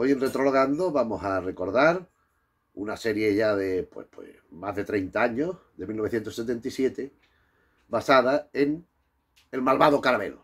Hoy en Retrologando vamos a recordar una serie ya de pues, más de 30 años, de 1977, basada en El Malvado Carabel.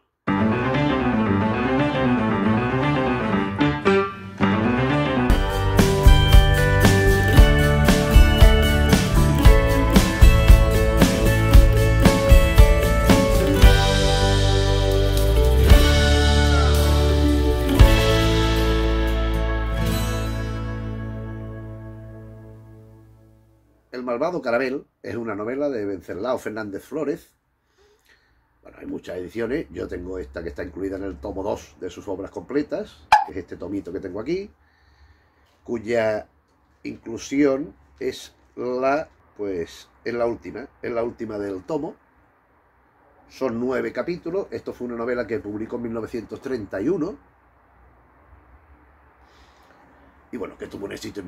El Malvado Carabel es una novela de Wenceslao Fernández Flores. Bueno, hay muchas ediciones. Yo tengo esta que está incluida en el tomo 2 de sus obras completas, que es este tomito que tengo aquí, cuya inclusión es la, es la última del tomo. Son 9 capítulos. Esto fue una novela que publicó en 1931. Y bueno, que tuvo un éxito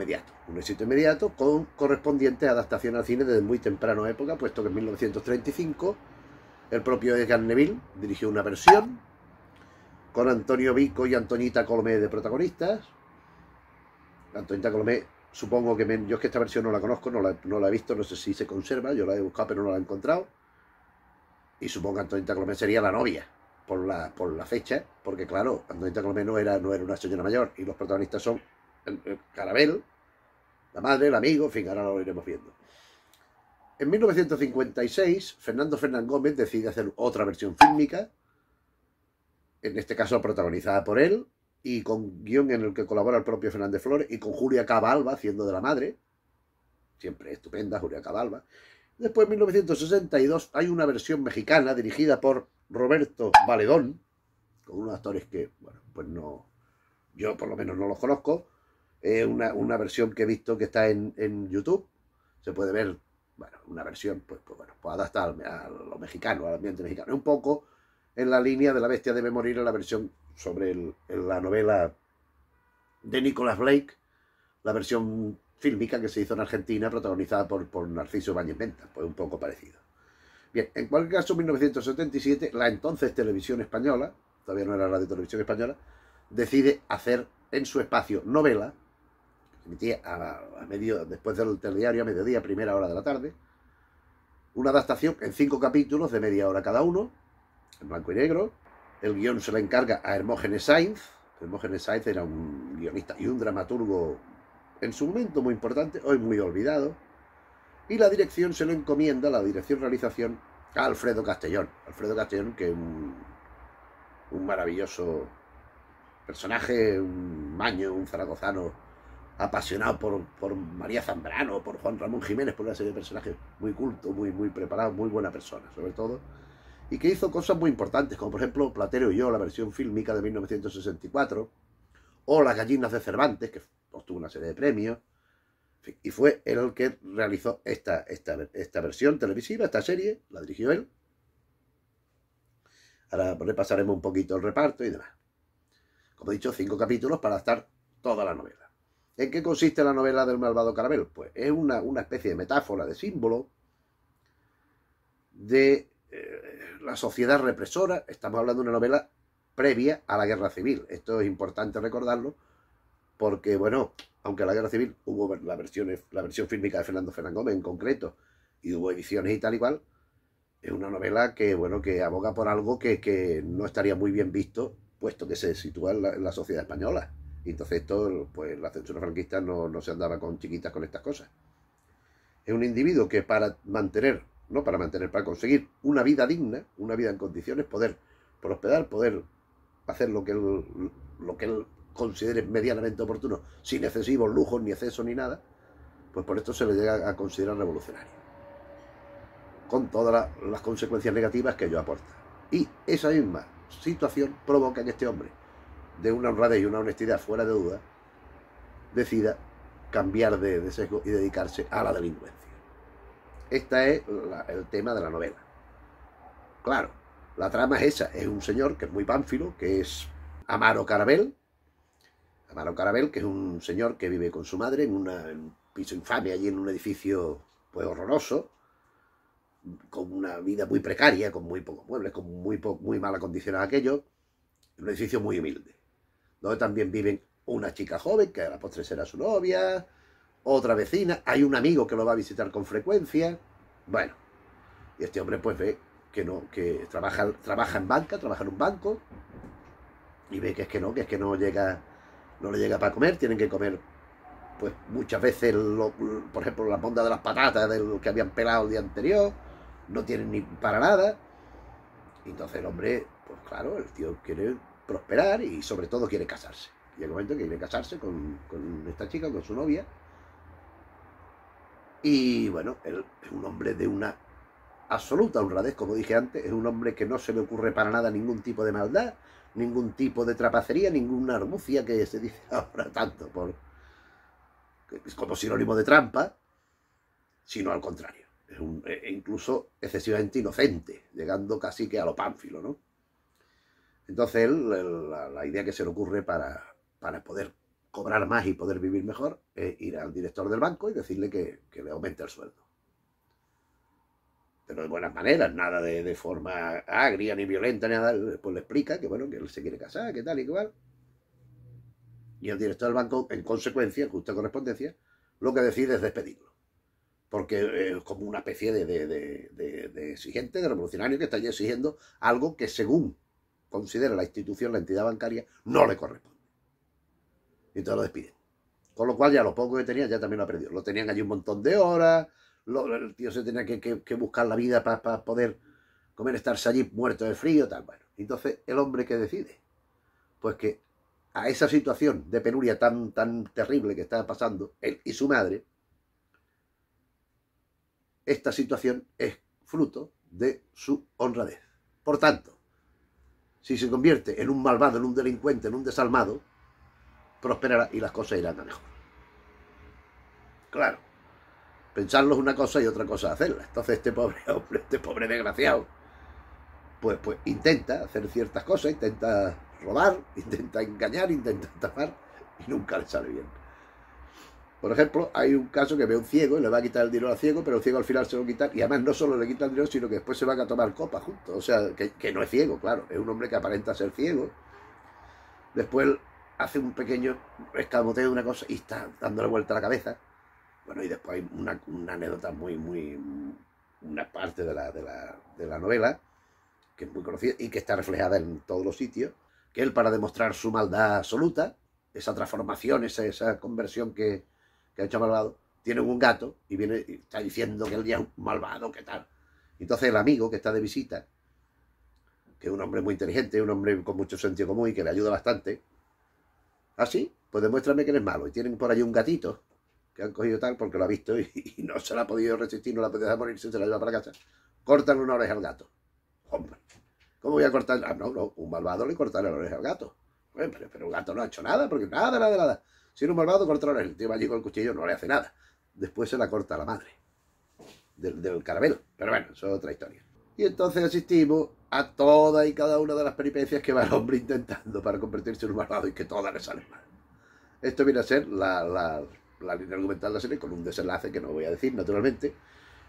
inmediato con correspondiente adaptación al cine desde muy temprana época, puesto que en 1935 el propio Edgar Neville dirigió una versión con Antonio Vico y Antonieta Colomé de protagonistas. Antonieta Colomé, supongo que yo es que esta versión no la conozco, no la he visto, no sé si se conserva, yo la he buscado pero no la he encontrado. Y supongo que Antonieta Colomé sería la novia por la fecha, porque claro, Antonieta Colomé no era una señora mayor y los protagonistas son el Carabel, la madre, el amigo, en fin, ahora lo iremos viendo. En 1956, Fernando Fernán Gómez decide hacer otra versión fílmica, en este caso protagonizada por él, y con guión en el que colabora el propio Fernández Flores, y con Julia Caba Alba haciendo de la madre, siempre estupenda Julia Caba Alba. Después, en 1962, hay una versión mexicana dirigida por Roberto Valedón, con unos actores que, bueno, pues no, yo por lo menos no los conozco. Una versión que he visto que está en YouTube, se puede ver, bueno, una versión pues adaptada a lo mexicano, al ambiente mexicano, un poco en la línea de La bestia debe morir, en la versión sobre la novela de Nicolás Blake, la versión fílmica que se hizo en Argentina, protagonizada por Narciso Ibáñez Venta, pues un poco parecido. Bien, en cualquier caso, en 1977, la entonces Televisión Española, todavía no era Radio Televisión Española, decide hacer en su espacio novela, emitía después del telediario a mediodía, primera hora de la tarde, una adaptación en 5 capítulos de media hora cada uno, en blanco y negro. El guión se le encarga a Hermógenes Sainz. Hermógenes Sainz era un guionista y un dramaturgo en su momento muy importante, hoy muy olvidado. Y la dirección se le encomienda, la dirección-realización, a Alfredo Castellón. Alfredo Castellón, que es un maravilloso personaje, un maño, un zaragozano apasionado por María Zambrano, por Juan Ramón Jiménez, por una serie de personajes muy cultos, muy preparados, muy buena persona, sobre todo, y que hizo cosas muy importantes, como por ejemplo Platero y yo, la versión fílmica de 1964, o Las Gallinas de Cervantes, que obtuvo una serie de premios, y fue él el que realizó esta versión televisiva, esta serie, la dirigió él. Ahora repasaremos un poquito el reparto y demás. Como he dicho, 5 capítulos para adaptar toda la novela. ¿En qué consiste la novela del Malvado Carabel? Pues es una especie de metáfora, de símbolo de la sociedad represora. Estamos hablando de una novela previa a la Guerra Civil. Esto es importante recordarlo porque, bueno, aunque la Guerra Civil hubo la versión fílmica de Fernando Fernán Gómez en concreto, y hubo ediciones y tal y cual, es una novela que, bueno, que aboga por algo que no estaría muy bien visto, puesto que se sitúa en la sociedad española. Y entonces esto, pues la censura franquista no se andaba con chiquitas con estas cosas. Es un individuo que para conseguir una vida digna, una vida en condiciones, poder prosperar, poder hacer lo que él considere medianamente oportuno, sin excesivos lujos, ni exceso, ni nada, pues por esto se le llega a considerar revolucionario, con todas las consecuencias negativas que ello aporta. Y esa misma situación provoca que este hombre, de una honradez y una honestidad fuera de duda, decida cambiar de sesgo y dedicarse a la delincuencia. Este es el tema de la novela. Claro, la trama es esa. Es un señor que es muy pánfilo, que es Amaro Carabel. Amaro Carabel, que es un señor que vive con su madre en un piso infame, allí en un edificio pues horroroso, con una vida muy precaria, con muy pocos muebles, con muy mal acondicionado aquello, en un edificio muy humilde, donde también viven una chica joven, que a la postre será su novia, otra vecina, hay un amigo que lo va a visitar con frecuencia. Bueno, y este hombre pues ve que no, que trabaja en banca, trabaja en un banco, y ve que no llega, no le llega para comer, tienen que comer pues muchas veces, por ejemplo, la monda de las patatas del que habían pelado el día anterior, no tienen ni para nada. Y entonces el hombre, pues claro, el tío quiere prosperar y sobre todo quiere casarse. Y el momento que quiere casarse con esta chica, con su novia. Y bueno, él es un hombre de una absoluta honradez, como dije antes, es un hombre que no se le ocurre para nada ningún tipo de maldad, ningún tipo de trapacería, ninguna argucia que se dice ahora tanto, como sinónimo de trampa, sino al contrario. Es incluso excesivamente inocente, llegando casi que a lo Pánfilo, ¿no? Entonces él, la idea que se le ocurre para poder cobrar más y poder vivir mejor es ir al director del banco y decirle que le aumente el sueldo. Pero de buenas maneras, nada de forma agria ni violenta, nada. Pues le explica que bueno, que él se quiere casar, que tal y que cual. Y el director del banco, en consecuencia, en justa correspondencia, lo que decide es despedirlo. Porque es como una especie de exigente, de revolucionario, que está allí exigiendo algo que, según considera la institución, la entidad bancaria, no le corresponde. Y entonces lo despiden. Con lo cual ya lo poco que tenía ya también lo ha perdido. Lo tenían allí un montón de horas, el tío se tenía que buscar la vida para poder comer, estarse allí muerto de frío, tal. Bueno, entonces el hombre que decide, pues que a esa situación de penuria tan terrible que estaba pasando él y su madre, esta situación es fruto de su honradez. Por tanto, si se convierte en un malvado, en un delincuente, en un desalmado, prosperará y las cosas irán a mejor. Claro, pensarlo es una cosa y otra cosa hacerla. Entonces este pobre hombre, este pobre desgraciado, pues intenta hacer ciertas cosas, intenta robar, intenta engañar, intenta estafar y nunca le sale bien. Por ejemplo, hay un caso que ve un ciego y le va a quitar el dinero al ciego, pero el ciego al final se lo quita, y además no solo le quita el dinero, sino que después se van a tomar copas juntos. O sea, que no es ciego, claro, es un hombre que aparenta ser ciego. Después hace un pequeño escamoteo de una cosa y está dándole vuelta a la cabeza. Bueno, y después hay una anécdota muy... una parte de la novela, que es muy conocida y que está reflejada en todos los sitios, que él, para demostrar su maldad absoluta, esa transformación, esa conversión que ha hecho malvado, tiene un gato y viene y está diciendo que él ya es un malvado, que tal. Entonces el amigo que está de visita, que es un hombre muy inteligente, un hombre con mucho sentido común y que le ayuda bastante, así, pues demuéstrame que eres malo. Y tienen por allí un gatito que han cogido tal porque lo ha visto y no se la ha podido resistir, no la ha podido dejar morir, se la lleva para casa. Cortan una oreja al gato. Hombre, ¿cómo voy a cortar? Ah, no, un malvado le cortará la oreja al gato. Pero el gato no ha hecho nada, porque nada. Si era un malvado, corta la oreja. El tío va allí con el cuchillo, no le hace nada. Después se la corta a la madre del Carabel. Pero bueno, eso es otra historia. Y entonces asistimos a todas y cada una de las peripecias que va el hombre intentando para convertirse en un malvado y que todas le salen mal. Esto viene a ser la línea argumental de la serie, con un desenlace que no voy a decir, naturalmente.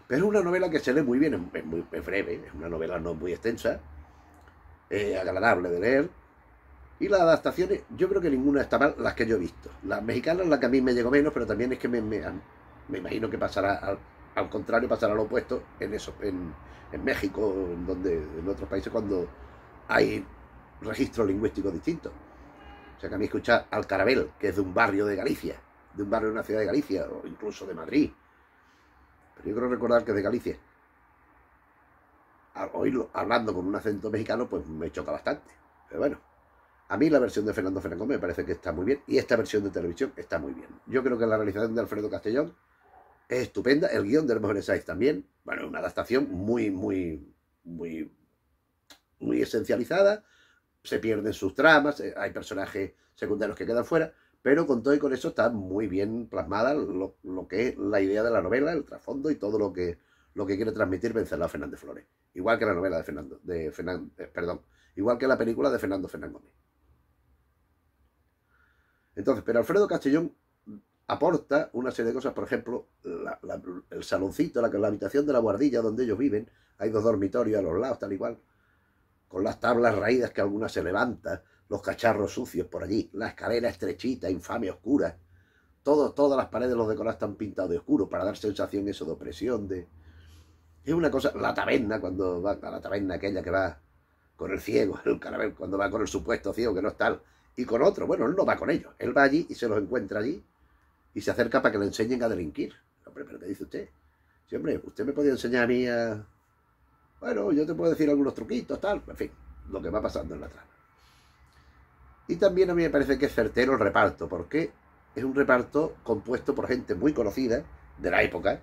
Pero es una novela que se lee muy bien, es breve, es una novela no muy extensa, agradable de leer. Y las adaptaciones, yo creo que ninguna está mal, las que yo he visto. Las mexicanas, la que a mí me llegó menos, pero también es que me imagino que pasará al contrario, pasará lo opuesto en México, en otros países, cuando hay registros lingüísticos distintos. O sea, que a mí escuchar al Carabel, que es de un barrio de Galicia, de un barrio de una ciudad de Galicia, o incluso de Madrid, pero yo creo recordar que es de Galicia, al oírlo hablando con un acento mexicano, pues me choca bastante. Pero bueno, a mí la versión de Fernando Fernán Gómez me parece que está muy bien, y esta versión de televisión está muy bien. Yo creo que la realización de Alfredo Castellón es estupenda, el guión de Hermógenes Sainz también. Bueno, es una adaptación muy esencializada, se pierden sus tramas, hay personajes secundarios que quedan fuera, pero con todo y con eso está muy bien plasmada lo que es la idea de la novela, el trasfondo y todo lo que quiere transmitir Wenceslao Fernández Flores. Igual que la novela de igual que la película de Fernando Fernán Gómez. Entonces, pero Alfredo Castellón aporta una serie de cosas. Por ejemplo, el saloncito, la habitación de la guardilla donde ellos viven. Hay dos dormitorios a los lados, tal y cual, con las tablas raídas que alguna se levanta, los cacharros sucios por allí, la escalera estrechita, infame, oscura. Todas las paredes los decorados están pintados de oscuro para dar sensación eso de opresión, de... Es una cosa... La taberna, cuando va a la taberna aquella que va con el ciego, el Carabel, cuando va con el supuesto ciego que no es tal, y con otro, bueno, él no va con ellos, él va allí y se los encuentra allí y se acerca para que le enseñen a delinquir. Hombre, ¿pero qué dice usted? Sí, hombre, usted me podía enseñar a mí a... Bueno, yo te puedo decir algunos truquitos, tal, en fin, lo que va pasando en la trama. Y también a mí me parece que es certero el reparto, porque es un reparto compuesto por gente muy conocida de la época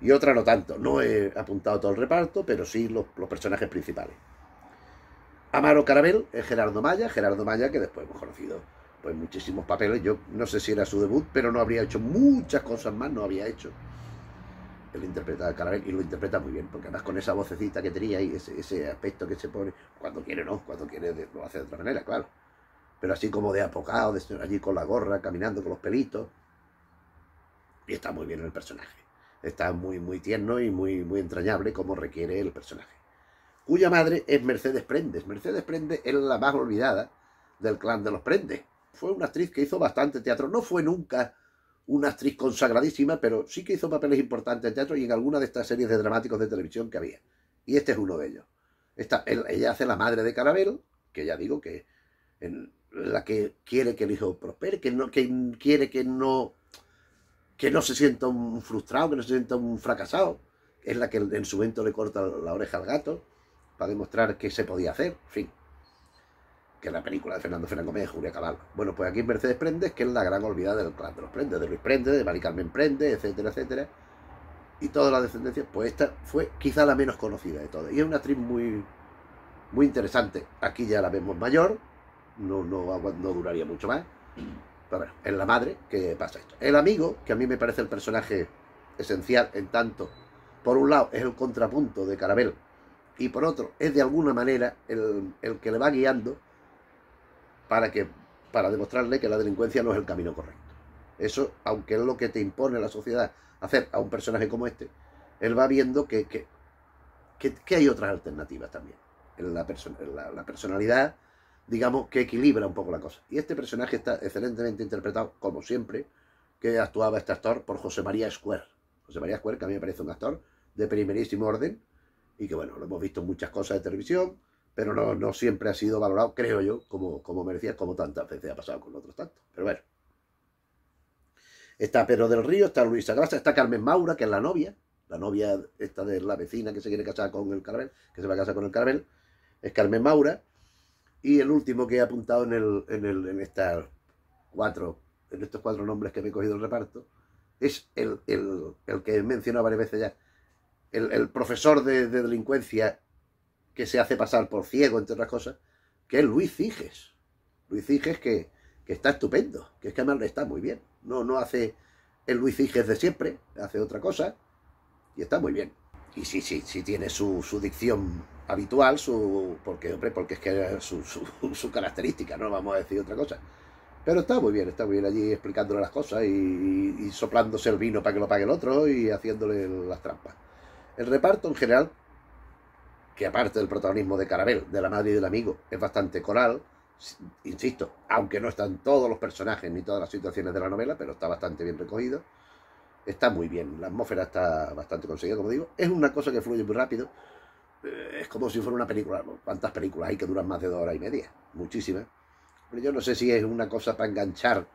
y otra no tanto. No he apuntado todo el reparto, pero sí los personajes principales. Amaro Carabel es Gerardo Maya, que después hemos conocido pues muchísimos papeles. Yo no sé si era su debut, pero no habría hecho muchas cosas más, no había hecho. Él interpreta a Carabel y lo interpreta muy bien, porque además con esa vocecita que tenía y ese aspecto que se pone, cuando quiere no, cuando quiere lo hace de otra manera, claro. Pero así como de apocado, allí con la gorra, caminando con los pelitos. Y está muy bien el personaje. Está muy, muy tierno y muy, muy entrañable, como requiere el personaje. Cuya madre es Mercedes Prendes. Mercedes Prendes era la más olvidada del clan de los Prendes. Fue una actriz que hizo bastante teatro. No fue nunca una actriz consagradísima, pero sí que hizo papeles importantes en teatro y en alguna de estas series de dramáticos de televisión que había. Y este es uno de ellos. Ella hace la madre de Carabel, que ya digo que... la que quiere que el hijo prospere, que quiere que no se sienta un frustrado, que no se sienta un fracasado. Es la que en su momento le corta la oreja al gato para demostrar que se podía hacer, en fin. Que la película de Fernando Fernán Gómez, Julia Caba Alba. Bueno, pues aquí Mercedes Prendes, que es la gran olvidada del clan de los Prendes, de Luis Prendes, de Maricarmen Prendes, etcétera, etcétera. Y toda la descendencia, pues esta fue quizá la menos conocida de todas. Y es una actriz muy, muy interesante. Aquí ya la vemos mayor. No duraría mucho más. Pero bueno, es la madre que pasa esto. El amigo, que a mí me parece el personaje esencial en tanto, por un lado es el contrapunto de Carabel y por otro es de alguna manera el que le va guiando para demostrarle que la delincuencia no es el camino correcto. Eso, aunque es lo que te impone la sociedad hacer a un personaje como este, él va viendo que hay otras alternativas también. La personalidad, digamos, que equilibra un poco la cosa. Y este personaje está excelentemente interpretado, como siempre, que actuaba este actor, por José María Square. José María Square, que a mí me parece un actor de primerísimo orden, y que, bueno, lo hemos visto en muchas cosas de televisión, pero no siempre ha sido valorado, creo yo, como merecía, como tantas veces ha pasado con otros tantos. Pero bueno. Está Pedro del Río, está Luisa Graza, está Carmen Maura, que es la novia esta de la vecina que se quiere casar con el Carabel, que se va a casar con el Carabel, es Carmen Maura. Y el último que he apuntado en estos cuatro nombres que me he cogido el reparto es el que he mencionado varias veces ya, el profesor de delincuencia que se hace pasar por ciego, entre otras cosas, que es Luis Ciges. Luis Ciges que está estupendo, que es que además le está muy bien. No hace el Luis Ciges de siempre, hace otra cosa y está muy bien. Y sí tiene su dicción habitual, porque es que era su característica, no vamos a decir otra cosa. Pero está muy bien allí explicándole las cosas y soplándose el vino para que lo pague el otro y haciéndole las trampas. El reparto en general, que aparte del protagonismo de Carabel, de la madre y del amigo, es bastante coral, insisto, aunque no están todos los personajes ni todas las situaciones de la novela, pero está bastante bien recogido. Está muy bien, la atmósfera está bastante conseguida, como digo. Es una cosa que fluye muy rápido. Es como si fuera una película. ¿Cuántas películas hay que duran más de 2 horas y media? Muchísimas. Pero yo no sé si es una cosa para enganchar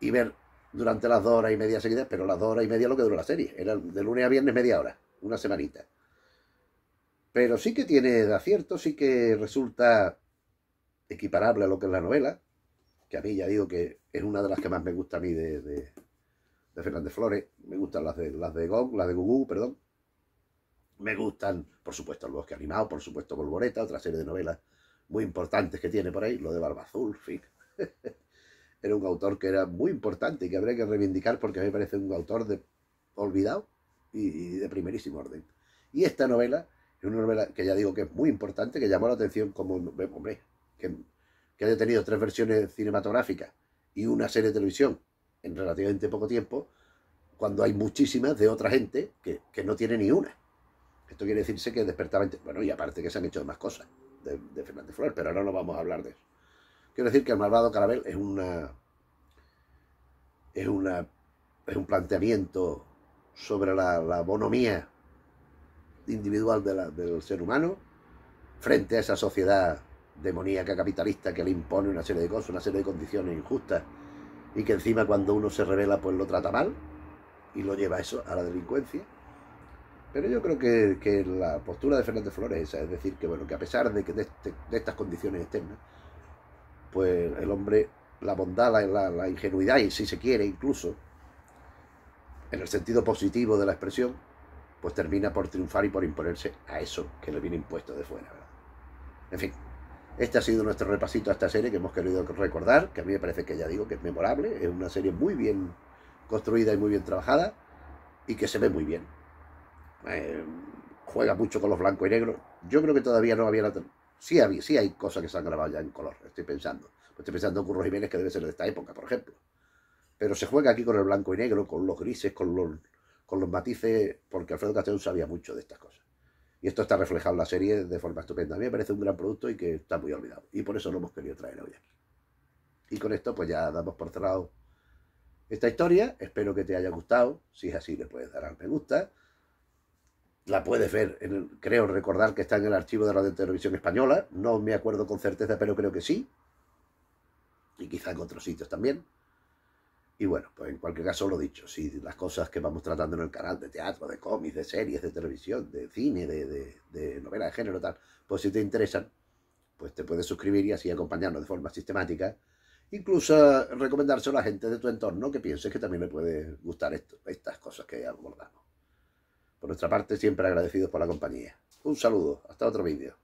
y ver durante las 2 horas y media seguidas, pero las 2 horas y media es lo que duró la serie. Era de lunes a viernes media hora, una semanita. Pero sí que tiene de acierto, sí que resulta equiparable a lo que es la novela, que a mí ya digo que es una de las que más me gusta a mí de Fernández Flores. Me gustan las de Gog, las de Gugú, perdón. Me gustan, por supuesto, El bosque animado, por supuesto, Volvoreta, otra serie de novelas muy importantes que tiene por ahí, lo de Barba Azul, en fin. Era un autor que era muy importante y que habría que reivindicar, porque a mí me parece un autor olvidado y de primerísimo orden. Y esta novela es una novela que ya digo que es muy importante, que llamó la atención como, hombre, que haya tenido 3 versiones cinematográficas y una serie de televisión en relativamente poco tiempo, cuando hay muchísimas de otra gente que no tiene ni una. Esto quiere decirse que despertaba... Bueno, y aparte que se han hecho más cosas de Fernández Flores, pero ahora no vamos a hablar de eso. Quiero decir que El malvado Carabel es un planteamiento sobre la bonomía individual del ser humano frente a esa sociedad demoníaca capitalista que le impone una serie de cosas, una serie de condiciones injustas, y que encima cuando uno se revela pues lo trata mal y lo lleva eso a la delincuencia. Pero yo creo que la postura de Fernández Flores es esa, es decir, que bueno, que a pesar de estas condiciones externas, pues el hombre, la bondad, la ingenuidad, y si se quiere incluso, en el sentido positivo de la expresión, pues termina por triunfar y por imponerse a eso que le viene impuesto de fuera, ¿verdad? En fin, este ha sido nuestro repasito a esta serie que hemos querido recordar, que a mí me parece que, ya digo, que es memorable, es una serie muy bien construida y muy bien trabajada, y que se ve muy bien. Juega mucho con los blancos y negros. Yo creo que todavía no había la... Sí hay cosas que se han grabado ya en color, estoy pensando en Curro Jiménez, que debe ser de esta época, por ejemplo. Pero se juega aquí con el blanco y negro, con los grises, con los matices, porque Alfredo Castellón sabía mucho de estas cosas. Y esto está reflejado en la serie de forma estupenda. A mí me parece un gran producto y que está muy olvidado. Y por eso lo hemos querido traer hoy aquí. Y con esto pues ya damos por cerrado esta historia. Espero que te haya gustado. Si es así, le puedes dar al me gusta. La puedes ver, creo recordar que está en el archivo de la Televisión Española. No me acuerdo con certeza, pero creo que sí. Y quizá en otros sitios también. Y bueno, pues en cualquier caso, lo dicho, si las cosas que vamos tratando en el canal, de teatro, de cómics, de series, de televisión, de cine, de novelas de género, tal, pues si te interesan, pues te puedes suscribir y así acompañarnos de forma sistemática. Incluso recomendárselo a la gente de tu entorno que pienses que también le puede gustar estas cosas que abordamos. Por nuestra parte, siempre agradecidos por la compañía. Un saludo, hasta otro vídeo.